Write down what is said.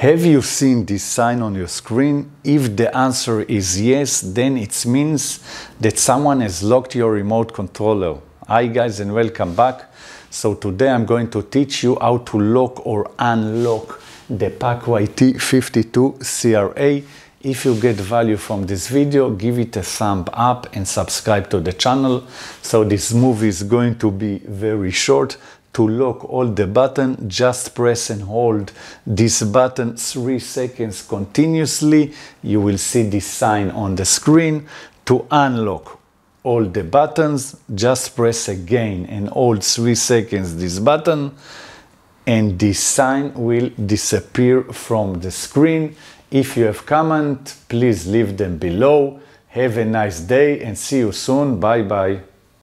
Have you seen this sign on your screen? If the answer is yes, then it means that someone has locked your remote controller. Hi guys and welcome back. So today I'm going to teach you how to lock or unlock the PAC-YT52CRA. If you get value from this video, give it a thumb up and subscribe to the channel. So this movie is going to be very short. To lock all the button, just press and hold this button 3 seconds continuously. You will see this sign on the screen. To unlock all the buttons, just press again and hold 3 seconds this button, and this sign will disappear from the screen. If you have comments, please leave them below. Have a nice day and see you soon. Bye bye.